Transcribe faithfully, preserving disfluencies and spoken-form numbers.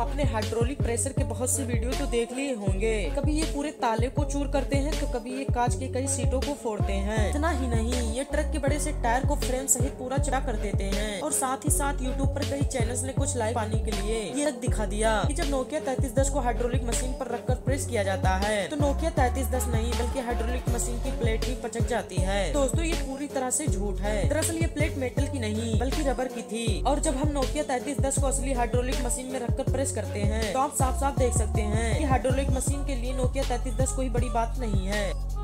आपने hydraulic pressure के बहुत से वीडियो तो देख लिए होंगे। कभी ये पूरे ताले को चूर करते हैं तो कभी ये कांच के कई सीटों को फोड़ते हैं। इतना ही नहीं, ये ट्रक के बड़े से टायर को फ्रेम सहित पूरा चरा कर देते हैं। और साथ ही साथ यूट्यूब पर कई चैनल्स ने कुछ लाइव पाने के लिए ये दिखा दिया कि जब नोकिया तैतीस दस को हाइड्रोलिक मशीन पर रखकर प्रेस किया जाता है तो नोकिया तैतीस दस नहीं बल्कि हाइड्रोलिक मशीन की प्लेट ही पचक जाती है। दोस्तों ये पूरी तरह से झूठ है। दरअसल ये प्लेट मेटल की नहीं बल्कि रबर की थी। और जब हम नोकिया तैतीस दस को असली हाइड्रोलिक मशीन में रखकर प्रेस करते हैं तो आप साफ साफ देख सकते हैं कि हाइड्रोलिक मशीन के लिए नोकिया तैतीस दस कोई बड़ी बात नहीं है।